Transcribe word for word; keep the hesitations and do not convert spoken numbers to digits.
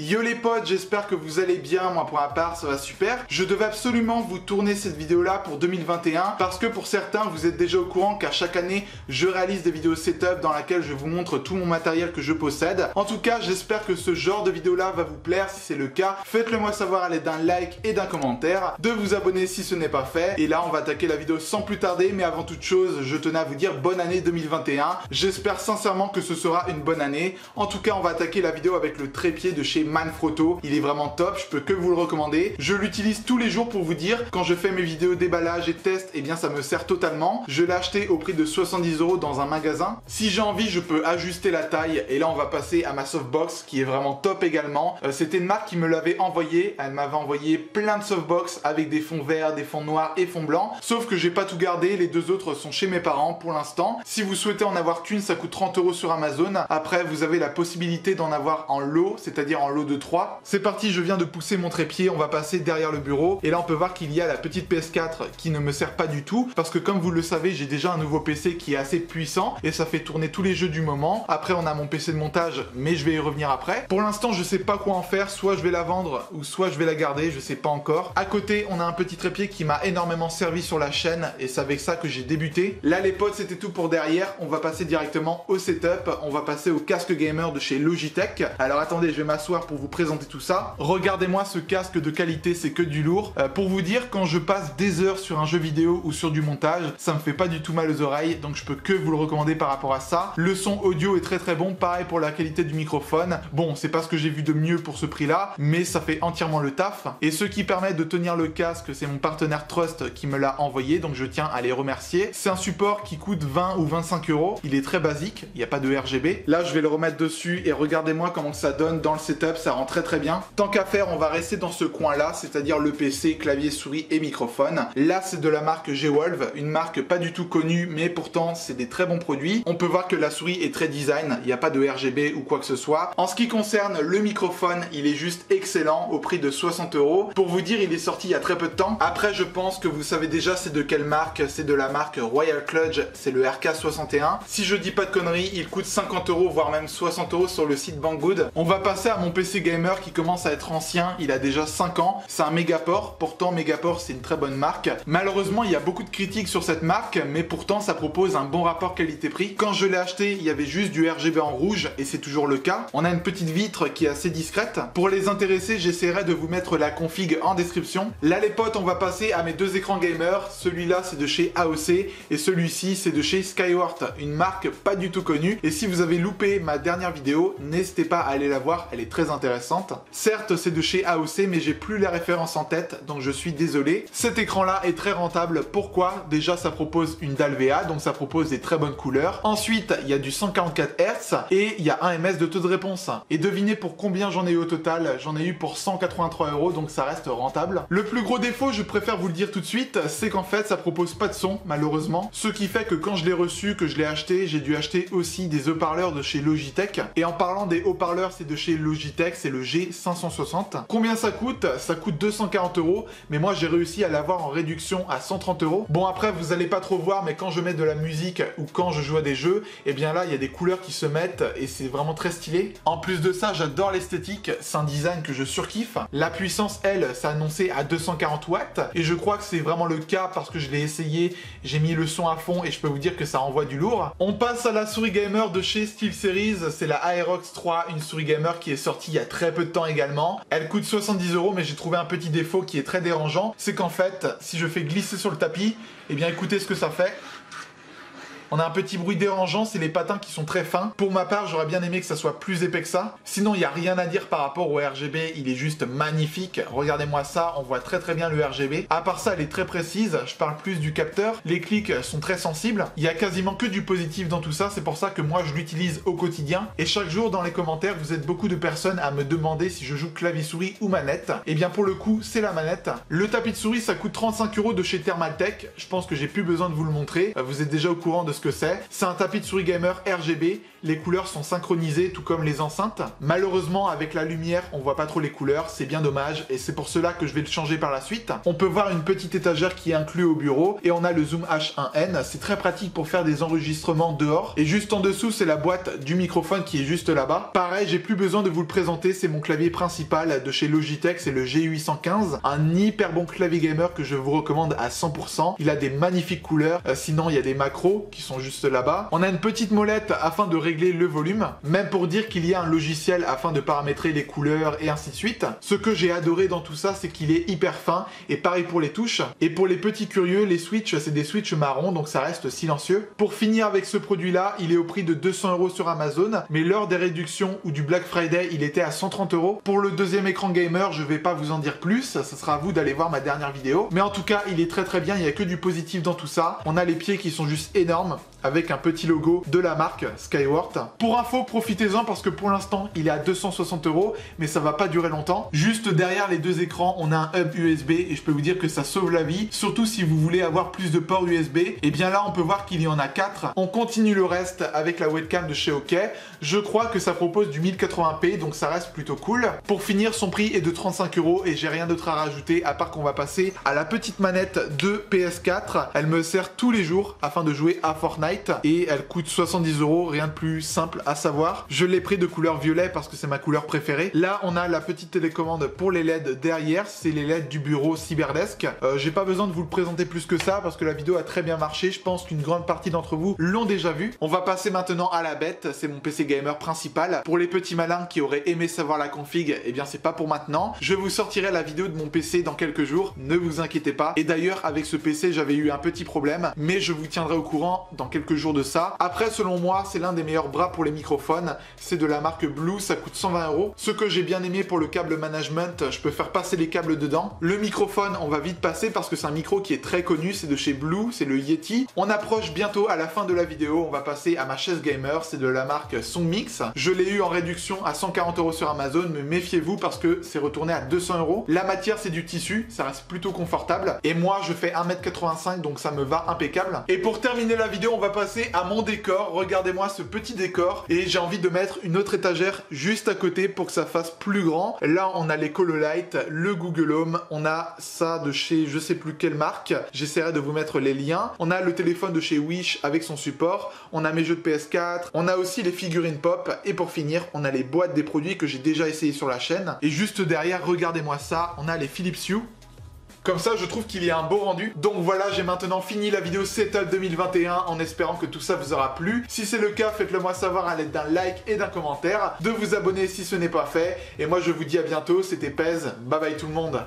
Yo les potes, j'espère que vous allez bien, moi pour ma part ça va super. Je devais absolument vous tourner cette vidéo là pour deux mille vingt et un parce que pour certains vous êtes déjà au courant qu'à chaque année je réalise des vidéos setup dans laquelle je vous montre tout mon matériel que je possède. En tout cas j'espère que ce genre de vidéo là va vous plaire. Si c'est le cas, faites le moi savoir à l'aide d'un like et d'un commentaire, de vous abonner si ce n'est pas fait. Et là on va attaquer la vidéo sans plus tarder, mais avant toute chose je tenais à vous dire bonne année deux mille vingt et un. J'espère sincèrement que ce sera une bonne année. En tout cas on va attaquer la vidéo avec le trépied de chez Manfrotto, il est vraiment top, je peux que vous le recommander. Je l'utilise tous les jours pour vous dire, quand je fais mes vidéos déballage et tests, et eh bien ça me sert totalement. Je l'ai acheté au prix de soixante-dix euros dans un magasin. Si j'ai envie, je peux ajuster la taille. Et là, on va passer à ma softbox qui est vraiment top également. Euh, C'était une marque qui me l'avait envoyée. Elle m'avait envoyé plein de softbox avec des fonds verts, des fonds noirs et fonds blancs. Sauf que j'ai pas tout gardé. Les deux autres sont chez mes parents pour l'instant. Si vous souhaitez en avoir qu'une, ça coûte trente euros sur Amazon. Après, vous avez la possibilité d'en avoir en lot, c'est-à-dire en lot de trois. C'est parti, je viens de pousser mon trépied, on va passer derrière le bureau et là on peut voir qu'il y a la petite P S quatre qui ne me sert pas du tout parce que comme vous le savez j'ai déjà un nouveau P C qui est assez puissant et ça fait tourner tous les jeux du moment. Après on a mon P C de montage mais je vais y revenir après. Pour l'instant je sais pas quoi en faire, soit je vais la vendre ou soit je vais la garder, je sais pas encore. À côté on a un petit trépied qui m'a énormément servi sur la chaîne et c'est avec ça que j'ai débuté. Là les potes c'était tout pour derrière, on va passer directement au setup, on va passer au casque gamer de chez Logitech. Alors attendez, je vais m'asseoir pour vous présenter tout ça. Regardez-moi ce casque de qualité, c'est que du lourd. Euh, pour vous dire, quand je passe des heures sur un jeu vidéo ou sur du montage, ça me fait pas du tout mal aux oreilles, donc je peux que vous le recommander par rapport à ça. Le son audio est très très bon, pareil pour la qualité du microphone. Bon, c'est pas ce que j'ai vu de mieux pour ce prix-là, mais ça fait entièrement le taf. Et ce qui permet de tenir le casque, c'est mon partenaire Trust qui me l'a envoyé, donc je tiens à les remercier. C'est un support qui coûte vingt ou vingt-cinq euros. Il est très basique, il n'y a pas de R G B. Là, je vais le remettre dessus et regardez-moi comment ça donne dans le setup. Ça rend très très bien. Tant qu'à faire, on va rester dans ce coin là, c'est-à-dire le P C, clavier, souris et microphone. Là, c'est de la marque G-Wolf, une marque pas du tout connue, mais pourtant c'est des très bons produits. On peut voir que la souris est très design, il n'y a pas de R G B ou quoi que ce soit. En ce qui concerne le microphone, il est juste excellent au prix de soixante euros. Pour vous dire, il est sorti il y a très peu de temps. Après, je pense que vous savez déjà c'est de quelle marque, c'est de la marque Royal Kludge, c'est le R K soixante et un. Si je dis pas de conneries, il coûte cinquante euros voire même soixante euros sur le site Banggood. On va passer à mon P C gamer qui commence à être ancien, il a déjà cinq ans, c'est un Megaport, pourtant Megaport c'est une très bonne marque. Malheureusement il y a beaucoup de critiques sur cette marque mais pourtant ça propose un bon rapport qualité-prix. Quand je l'ai acheté il y avait juste du R G B en rouge et c'est toujours le cas. On a une petite vitre qui est assez discrète. Pour les intéressés j'essaierai de vous mettre la config en description. Là les potes on va passer à mes deux écrans gamer, celui-là c'est de chez A O C et celui-ci c'est de chez Skyworth, une marque pas du tout connue et si vous avez loupé ma dernière vidéo n'hésitez pas à aller la voir, elle est très intéressante. Certes c'est de chez A O C mais j'ai plus la référence en tête donc je suis désolé. Cet écran là est très rentable. Pourquoi? Déjà ça propose une dalle V A donc ça propose des très bonnes couleurs. Ensuite il y a du cent quarante-quatre hertz et il y a un millimètre de taux de réponse. Et devinez pour combien j'en ai eu au total? J'en ai eu pour cent quatre-vingt-trois euros donc ça reste rentable. Le plus gros défaut, je préfère vous le dire tout de suite, c'est qu'en fait ça propose pas de son malheureusement. Ce qui fait que quand je l'ai reçu, que je l'ai acheté, j'ai dû acheter aussi des haut-parleurs de chez Logitech. Et en parlant des haut-parleurs, c'est de chez Logitech. Logitech, c'est le G cinq cent soixante. Combien ça coûte? Ça coûte deux cent quarante euros, mais moi j'ai réussi à l'avoir en réduction à cent trente euros. Bon après vous allez pas trop voir, mais quand je mets de la musique ou quand je joue à des jeux, et eh bien là il y a des couleurs qui se mettent et c'est vraiment très stylé. En plus de ça, j'adore l'esthétique, c'est un design que je surkiffe. La puissance elle, c'est annoncé à deux cent quarante watts et je crois que c'est vraiment le cas parce que je l'ai essayé, j'ai mis le son à fond et je peux vous dire que ça envoie du lourd. On passe à la souris gamer de chez SteelSeries, c'est la Aerox trois, une souris gamer qui est sortie il y a très peu de temps également. Elle coûte soixante-dix euros mais j'ai trouvé un petit défaut qui est très dérangeant, c'est qu'en fait si je fais glisser sur le tapis, eh bien écoutez ce que ça fait. On a un petit bruit dérangeant, c'est les patins qui sont très fins. Pour ma part, j'aurais bien aimé que ça soit plus épais que ça. Sinon, il n'y a rien à dire par rapport au R G B, il est juste magnifique. Regardez-moi ça, on voit très très bien le R G B. À part ça, elle est très précise, je parle plus du capteur. Les clics sont très sensibles. Il n'y a quasiment que du positif dans tout ça, c'est pour ça que moi je l'utilise au quotidien. Et chaque jour, dans les commentaires, vous êtes beaucoup de personnes à me demander si je joue clavier-souris ou manette. Et bien pour le coup, c'est la manette. Le tapis de souris, ça coûte trente-cinq euros de chez Thermaltake. Je pense que j'ai plus besoin de vous le montrer. Vous êtes déjà au courant de ce que c'est. C'est un tapis de souris gamer R G B, les couleurs sont synchronisées tout comme les enceintes. Malheureusement avec la lumière on voit pas trop les couleurs, c'est bien dommage et c'est pour cela que je vais le changer par la suite. On peut voir une petite étagère qui est inclue au bureau et on a le Zoom H un N, c'est très pratique pour faire des enregistrements dehors. Et juste en dessous c'est la boîte du microphone qui est juste là-bas. Pareil, j'ai plus besoin de vous le présenter, c'est mon clavier principal de chez Logitech, c'est le G huit cent quinze, un hyper bon clavier gamer que je vous recommande à cent pour cent. Il a des magnifiques couleurs, euh, sinon il y a des macros qui sont juste là-bas. On a une petite molette afin de régler le volume, même pour dire qu'il y a un logiciel afin de paramétrer les couleurs et ainsi de suite. Ce que j'ai adoré dans tout ça, c'est qu'il est hyper fin et pareil pour les touches. Et pour les petits curieux, les switches, c'est des switches marron, donc ça reste silencieux. Pour finir avec ce produit-là, il est au prix de deux cents euros sur Amazon, mais lors des réductions ou du Black Friday, il était à cent trente euros. Pour le deuxième écran gamer, je vais pas vous en dire plus, ça sera à vous d'aller voir ma dernière vidéo. Mais en tout cas, il est très très bien, il n'y a que du positif dans tout ça. On a les pieds qui sont juste énormes, avec un petit logo de la marque Skyworth. Pour info, profitez-en parce que pour l'instant, il est à deux cent soixante euros, mais ça va pas durer longtemps. Juste derrière les deux écrans, on a un hub U S B et je peux vous dire que ça sauve la vie, surtout si vous voulez avoir plus de ports U S B. Et bien là, on peut voir qu'il y en a quatre. On continue le reste avec la webcam de chez OK. Je crois que ça propose du mille quatre-vingts p, donc ça reste plutôt cool. Pour finir, son prix est de trente-cinq euros et j'ai rien d'autre à rajouter à part qu'on va passer à la petite manette de P S quatre. Elle me sert tous les jours afin de jouer à Fortnite et elle coûte soixante-dix euros, rien de plus simple à savoir. Je l'ai pris de couleur violet parce que c'est ma couleur préférée. Là, on a la petite télécommande pour les L E D derrière, c'est les L E D du bureau Syberdesk. Euh, j'ai pas besoin de vous le présenter plus que ça parce que la vidéo a très bien marché, je pense qu'une grande partie d'entre vous l'ont déjà vu. On va passer maintenant à la bête, c'est mon P C gamer principal. Pour les petits malins qui auraient aimé savoir la config, et eh bien c'est pas pour maintenant. Je vous sortirai la vidéo de mon P C dans quelques jours, ne vous inquiétez pas. Et d'ailleurs, avec ce P C, j'avais eu un petit problème, mais je vous tiendrai au courant dans quelques jours de ça. Après, selon moi, c'est l'un des meilleurs bras pour les microphones. C'est de la marque Blue, ça coûte cent vingt euros. Ce que j'ai bien aimé pour le câble management, je peux faire passer les câbles dedans. Le microphone, on va vite passer parce que c'est un micro qui est très connu, c'est de chez Blue, c'est le Yeti. On approche bientôt à la fin de la vidéo, on va passer à ma chaise gamer, c'est de la marque Songmics. Je l'ai eu en réduction à cent quarante euros sur Amazon, mais méfiez-vous parce que c'est retourné à deux cents euros. La matière, c'est du tissu, ça reste plutôt confortable. Et moi, je fais un mètre quatre-vingt-cinq, donc ça me va impeccable. Et pour terminer la vidéo, on va passer à mon décor. Regardez-moi ce petit décor et j'ai envie de mettre une autre étagère juste à côté pour que ça fasse plus grand. Là, on a les Cololight, le Google Home, on a ça de chez je sais plus quelle marque. J'essaierai de vous mettre les liens. On a le téléphone de chez Wish avec son support. On a mes jeux de P S quatre. On a aussi les figurines pop. Et pour finir, on a les boîtes des produits que j'ai déjà essayé sur la chaîne. Et juste derrière, regardez-moi ça, on a les Philips Hue. Comme ça, je trouve qu'il y a un beau rendu. Donc voilà, j'ai maintenant fini la vidéo Setup deux mille vingt et un en espérant que tout ça vous aura plu. Si c'est le cas, faites-le moi savoir à l'aide d'un like et d'un commentaire, de vous abonner si ce n'est pas fait. Et moi, je vous dis à bientôt, c'était Pez, bye bye tout le monde.